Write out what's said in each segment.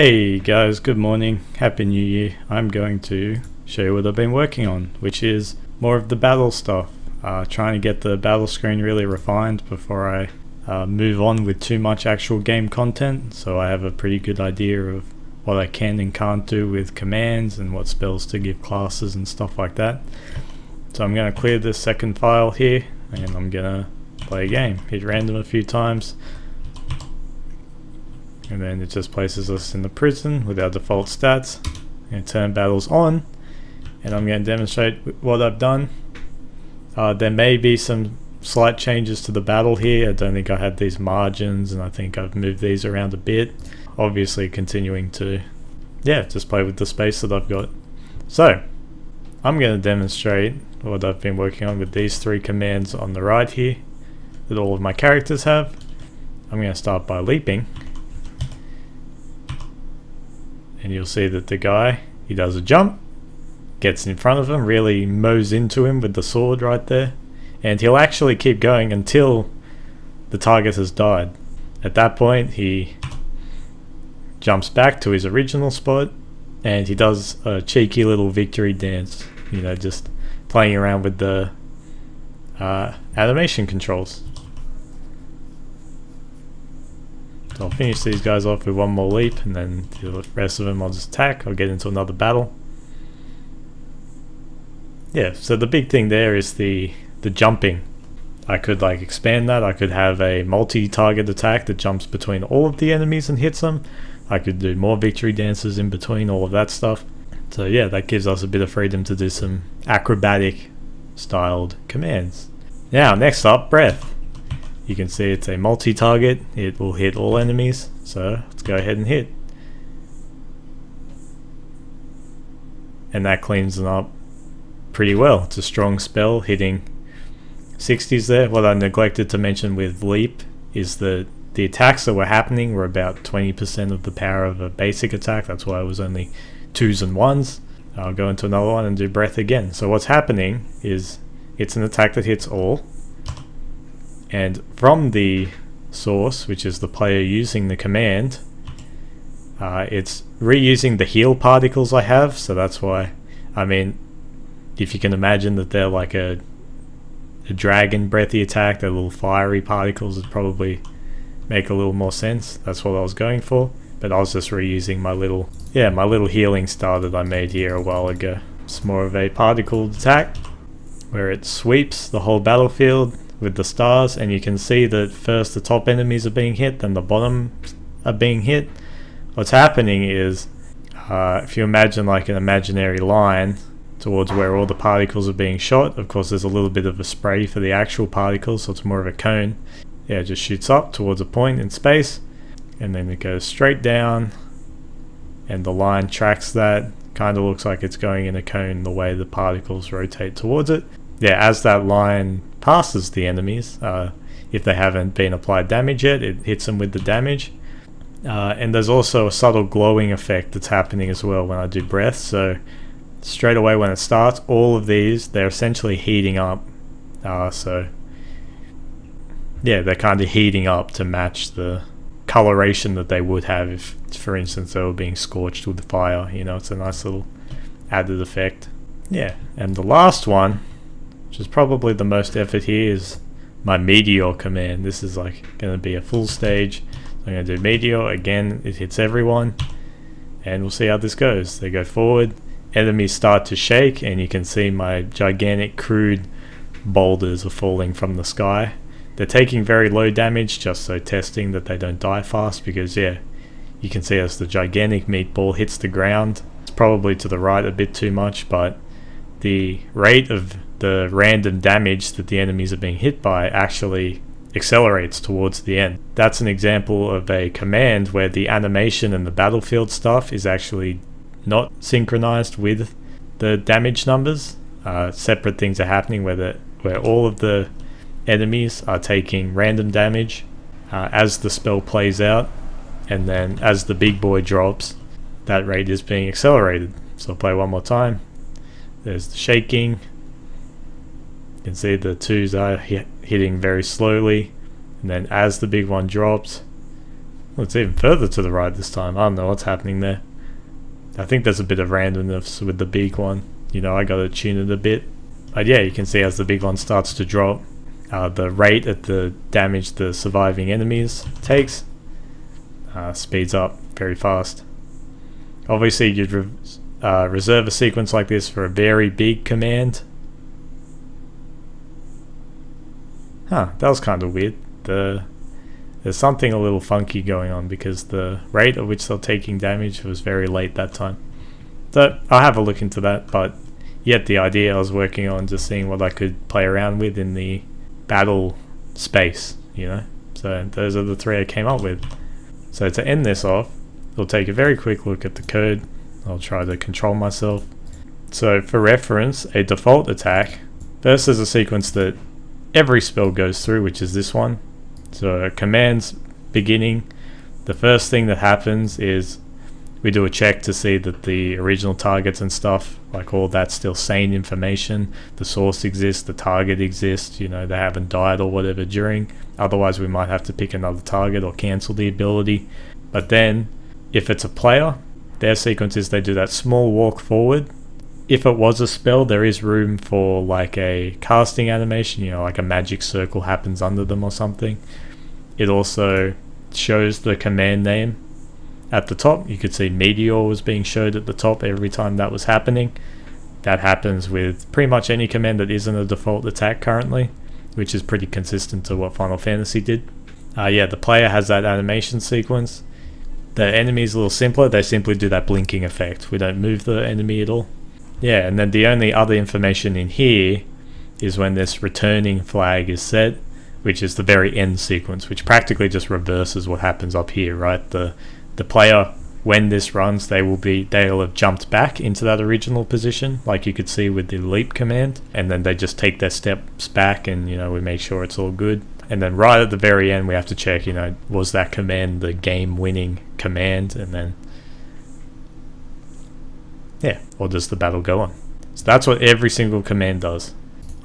Hey guys, good morning, happy new year. I'm going to show you what I've been working on, which is more of the battle stuff. Trying to get the battle screen really refined before I move on with too much actual game content, so I have a pretty good idea of what I can and can't do with commands and what spells to give classes and stuff like that. So I'm going to clear this second file here and I'm going to play a game, hit random a few times. And then it just places us in the prison with our default stats. I'm going to turn battles on and I'm going to demonstrate what I've done. There may be some slight changes to the battle here. I don't think I had these margins and I think I've moved these around a bit, obviously continuing to just play with the space that I've got. So I'm going to demonstrate what I've been working on with these three commands on the right here that all of my characters have. I'm going to start by leaping. And you'll see that the guy, he does a jump, gets in front of him, really mows into him with the sword right there, and he'll actually keep going until the target has died. At that point he jumps back to his original spot and he does a cheeky little victory dance, you know, just playing around with the animation controls. So I'll finish these guys off with one more leap and then the rest of them I'll just attack. I'll get into another battle. Yeah, so the big thing there is the jumping. I could like expand that. I could have a multi-target attack that jumps between all of the enemies and hits them. I could do more victory dances in between, all of that stuff. So yeah, that gives us a bit of freedom to do some acrobatic styled commands. Now next up, breath. You can see it's a multi-target, it will hit all enemies, so let's go ahead and hit. And that cleans them up pretty well. It's a strong spell, hitting 60s there. What I neglected to mention with leap is that the attacks that were happening were about 20% of the power of a basic attack, that's why it was only 2s and 1s. I'll go into another one and do breath again. So what's happening is it's an attack that hits all. And from the source, which is the player using the command, it's reusing the heal particles I have, so that's why, I mean, if you can imagine that they're like a dragon breathy attack, they're little fiery particles would probably make a little more sense. That's what I was going for, but I was just reusing my little, my little healing star that I made here a while ago. It's more of a particle attack, where it sweeps the whole battlefield with the stars, and you can see that first the top enemies are being hit, then the bottom are being hit. What's happening is, if you imagine like an imaginary line towards where all the particles are being shot, of course there's a little bit of a spray for the actual particles, so it's more of a cone. Yeah, it just shoots up towards a point in space, and then it goes straight down, and the line tracks that. Kind of looks like it's going in a cone the way the particles rotate towards it. Yeah, as that line passes the enemies, if they haven't been applied damage yet, it hits them with the damage. And there's also a subtle glowing effect that's happening as well when I do breath, so straight away when it starts, all of these, they're essentially heating up. So yeah, they're kind of heating up to match the coloration that they would have if, for instance, they were being scorched with fire. You know, it's a nice little added effect. Yeah, and the last one, which is probably the most effort here, is my meteor command. This is like going to be a full stage. So I'm going to do meteor again. It hits everyone, and we'll see how this goes. They go forward, enemies start to shake, and you can see my gigantic crude boulders are falling from the sky. They're taking very low damage, just so testing that they don't die fast, because yeah, you can see as the gigantic meatball hits the ground. It's probably to the right a bit too much, but the rate of the random damage that the enemies are being hit by actually accelerates towards the end. That's an example of a command where the animation and the battlefield stuff is actually not synchronized with the damage numbers. Separate things are happening where all of the enemies are taking random damage as the spell plays out, and then as the big boy drops, that rate is being accelerated. So I'll play one more time. There's the shaking. You can see the 2s are hitting very slowly, and then as the big one drops, Well, it's even further to the right this time. I don't know what's happening there. I think there's a bit of randomness with the big one. You know, I gotta tune it a bit. But yeah, you can see as the big one starts to drop, the rate at the damage the surviving enemies takes speeds up very fast. Obviously, you'd reserve a sequence like this for a very big command. Huh, that was kind of weird. There's something a little funky going on because the rate at which they're taking damage was very late that time. So I'll have a look into that, but yet the idea I was working on just seeing what I could play around with in the battle space, you know. So those are the three I came up with. So to end this off, we'll take a very quick look at the code. I'll try to control myself. So for reference, a default attack. First there's a sequence that every spell goes through, which is this one. So a command's beginning, the first thing that happens is we do a check to see that the original targets and stuff, like all that's still sane information. The source exists, the target exists, you know, they haven't died or whatever during. Otherwise we might have to pick another target or cancel the ability. But then, if it's a player, their sequence is they do that small walk forward. If it was a spell, there is room for like a casting animation, you know, like a magic circle happens under them or something. It also shows the command name at the top. You could see Meteor was being showed at the top every time that was happening. That happens with pretty much any command that isn't a default attack currently, which is pretty consistent to what Final Fantasy did. Yeah, the player has that animation sequence. The enemy is a little simpler. They simply do that blinking effect. We don't move the enemy at all. Yeah, and then the only other information in here is when this returning flag is set, which is the very end sequence, which practically just reverses what happens up here, right? The player, when this runs, they'll have jumped back into that original position, like you could see with the leap command, and then they just take their steps back, and you know, we make sure it's all good. And then right at the very end, we have to check, you know, was that command the game-winning command, and then yeah, or does the battle go on? So that's what every single command does.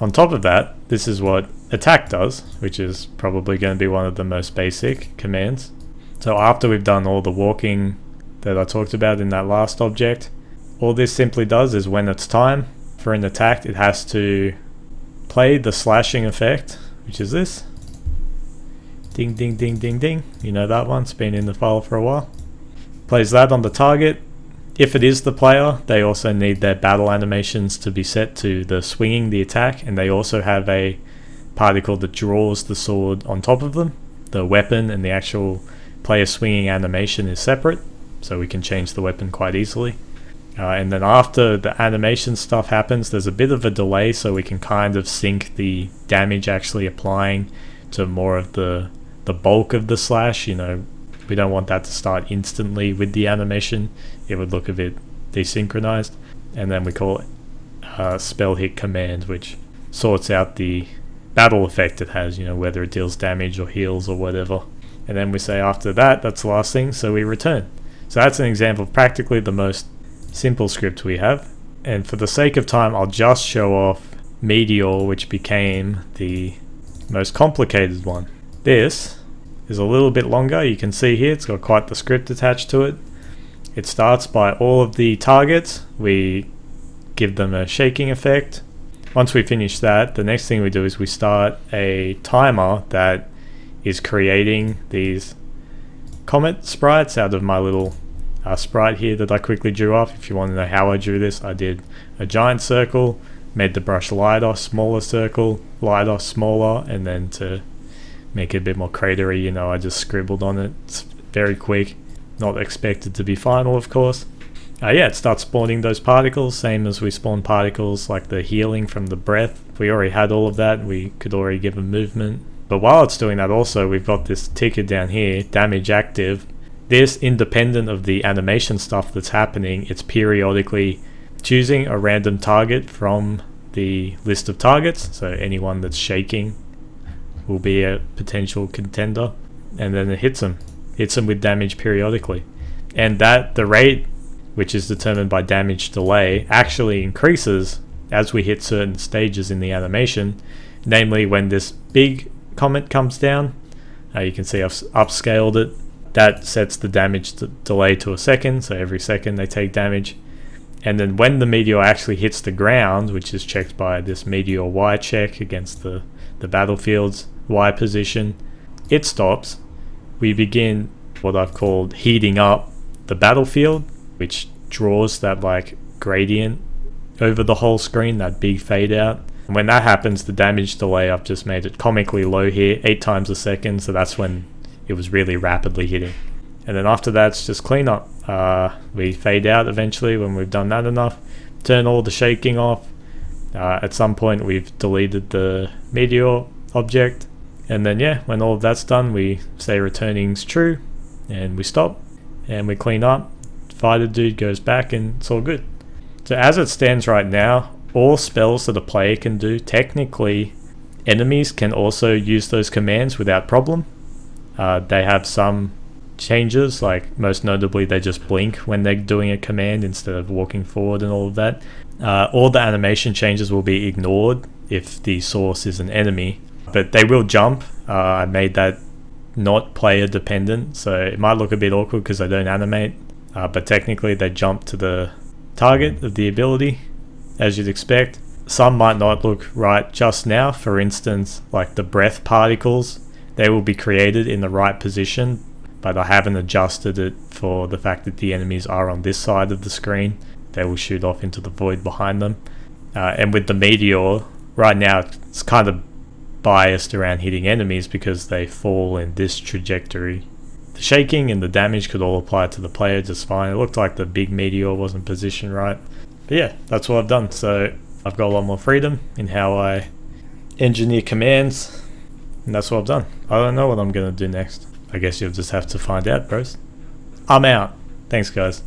On top of that, this is what attack does, which is probably going to be one of the most basic commands. So after we've done all the walking that I talked about in that last object, all this simply does is when it's time for an attack, it has to play the slashing effect, which is this. Ding, ding, ding, ding, ding. You know that one, it's been in the file for a while. Plays that on the target. If it is the player, they also need their battle animations to be set to the swinging the attack, and they also have a particle that draws the sword on top of them. The weapon and the actual player swinging animation is separate, so we can change the weapon quite easily. And then after the animation stuff happens, there's a bit of a delay, so we can kind of sync the damage actually applying to more of the bulk of the slash, you know. We don't want that to start instantly with the animation. It would look a bit desynchronized. And then we call it spell hit command, which sorts out the battle effect it has, you know, whether it deals damage or heals or whatever. And then we say after that, that's the last thing, so we return. So that's an example of practically the most simple script we have. And for the sake of time, I'll just show off Meteor, which became the most complicated one. This is a little bit longer. You can see here it's got quite the script attached to it. It starts by all of the targets, we give them a shaking effect. Once we finish that, the next thing we do is we start a timer that is creating these comet sprites out of my little sprite here that I quickly drew off. If you want to know how I drew this, I did a giant circle, made the brush lighter, smaller circle, lighter, smaller, and then to make it a bit more cratery, you know, I just scribbled on it. It's very quick, not expected to be final, of course. Yeah, it starts spawning those particles, same as we spawn particles like the healing from the breath. We already had all of that, we could already give a movement. But while it's doing that also, we've got this ticker down here, damage active. This, independent of the animation stuff that's happening, it's periodically choosing a random target from the list of targets, so anyone that's shaking will be a potential contender, and then it hits them with damage periodically. And that the rate, which is determined by damage delay, actually increases as we hit certain stages in the animation, namely when this big comet comes down. You can see I've upscaled it That sets the damage delay to a second, so every second they take damage. And then when the meteor actually hits the ground, which is checked by this meteor Y check against the battlefield's Y position, it stops. We begin what I've called heating up the battlefield, which draws that like gradient over the whole screen, that big fade out. And when that happens, the damage delay, I've just made it comically low here, 8 times a second, so that's when it was really rapidly hitting. And then after that, it's just cleanup. We fade out eventually when we've done that enough, turn all the shaking off. At some point we've deleted the meteor object, and then yeah, when all of that's done, we say returning's true and we stop and we clean up. Fighter dude goes back and it's all good. So as it stands right now, all spells that a player can do, technically enemies can also use those commands without problem. They have some changes, like most notably they just blink when they're doing a command instead of walking forward and all of that. All the animation changes will be ignored if the source is an enemy, but they will jump. I made that not player dependent, so it might look a bit awkward because I don't animate, but technically they jump to the target of the ability, as you'd expect. Some might not look right just now. For instance, like the breath particles, they will be created in the right position, but I haven't adjusted it for the fact that the enemies are on this side of the screen. They will shoot off into the void behind them. And with the meteor, right now it's kind of biased around hitting enemies because they fall in this trajectory. The shaking and the damage could all apply to the player just fine. It looked like the big meteor wasn't positioned right. But yeah, that's what I've done. So I've got a lot more freedom in how I engineer commands. And that's what I've done. I don't know what I'm going to do next. I guess you'll just have to find out, bros. I'm out. Thanks, guys.